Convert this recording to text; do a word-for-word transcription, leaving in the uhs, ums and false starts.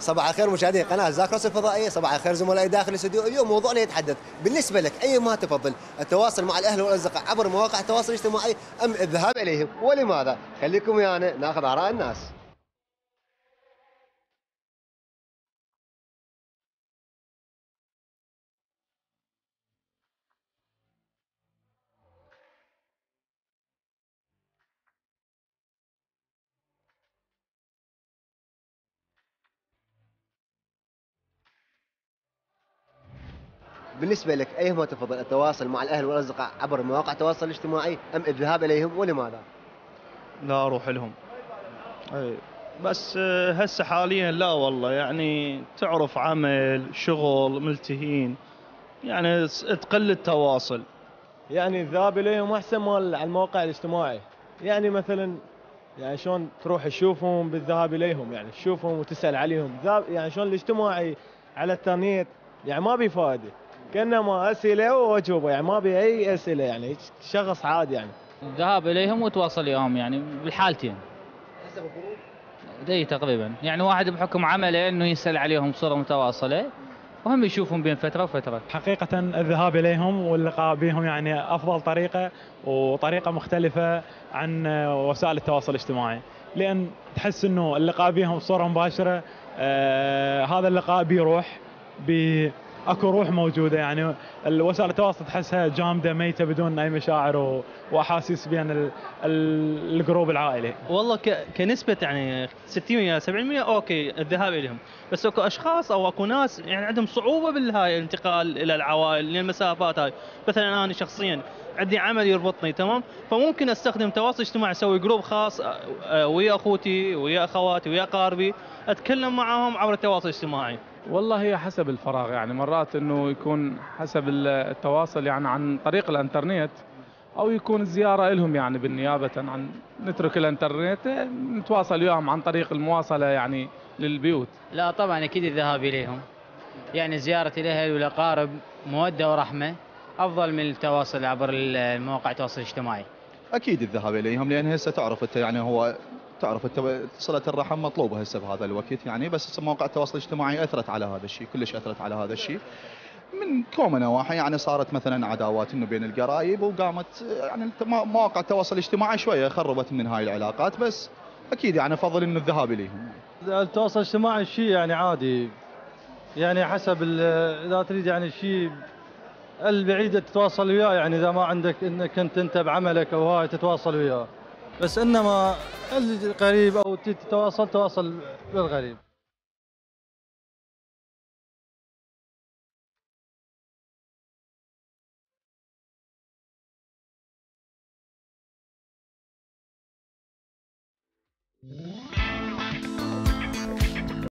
صباح الخير مشاهدي قناه زاكروس الفضائيه، صباح الخير زملائي داخل الاستوديو. اليوم موضوعنا يتحدث بالنسبه لك اي ما تفضل، التواصل مع الاهل والاصدقاء عبر مواقع التواصل الاجتماعي ام الذهاب اليهم، ولماذا؟ خليكم ويانا ناخذ اراء الناس. بالنسبة لك أيهما تفضل، التواصل مع الأهل والأصدقاء عبر مواقع التواصل الاجتماعي أم الذهاب إليهم ولماذا؟ لا أروح لهم. أي بس هسه حاليا لا والله، يعني تعرف عمل شغل ملتهين، يعني تقل التواصل. يعني الذهاب إليهم أحسن مال على المواقع الاجتماعي، يعني مثلا يعني شلون تروح تشوفهم بالذهاب إليهم، يعني تشوفهم وتسأل عليهم، يعني شلون الاجتماعي على الإنترنت يعني ما بفائدة، كأنما أسئلة وأجوبة، يعني ما بي أي أسئلة، يعني شخص عادي يعني. الذهاب إليهم وتواصل وياهم يعني بالحالتين. حسب الظروف؟ أي تقريبا، يعني واحد بحكم عمله إنه يسأل عليهم بصورة متواصلة، وهم يشوفهم بين فترة وفترة. حقيقة الذهاب إليهم واللقاء بهم يعني أفضل طريقة، وطريقة مختلفة عن وسائل التواصل الاجتماعي، لأن تحس إنه اللقاء بهم بصورة مباشرة، آه هذا اللقاء بيروح بي اكو روح موجوده، يعني وسائل التواصل تحسها جامده ميته بدون اي مشاعر واحاسيس بين الجروب العائلي. والله كنسبه يعني ستين إلى سبعين بالمئة اوكي الذهاب اليهم، بس اكو اشخاص او اكو ناس يعني عندهم صعوبه بالهاي الانتقال الى العوائل للمسافات هاي. مثلا انا شخصيا عندي عمل يربطني تمام، فممكن استخدم تواصل اجتماعي، اسوي جروب خاص ويا اخوتي ويا اخواتي ويا اقاربي، اتكلم معهم عبر التواصل الاجتماعي. والله هي حسب الفراغ، يعني مرات انه يكون حسب التواصل يعني عن طريق الانترنت، او يكون زياره لهم يعني بالنيابه عن نترك الانترنت، نتواصل وياهم عن طريق المواصله يعني للبيوت. لا طبعا اكيد الذهاب اليهم، يعني زياره الاهل والاقارب موده ورحمه افضل من التواصل عبر المواقع التواصل الاجتماعي. اكيد الذهاب اليهم، لان هسه تعرف انت يعني هو تعرف صلة الرحم مطلوبة هسه بهذا الوقت يعني، بس مواقع التواصل الاجتماعي أثرت على هذا الشيء، كلش أثرت على هذا الشيء من كوم نواحي، يعني صارت مثلا عداوات انه بين القرايب، وقامت يعني مواقع التواصل الاجتماعي شوية خربت من هاي العلاقات، بس أكيد يعني أفضل انه الذهاب إليهم. التواصل الاجتماعي شيء يعني عادي، يعني حسب إذا تريد يعني شيء البعيد تتواصل وياه، يعني إذا ما عندك إنك أنت أنت بعملك أو هاي تتواصل وياه، بس إنما القريب أو تتواصل تواصل بالغريب.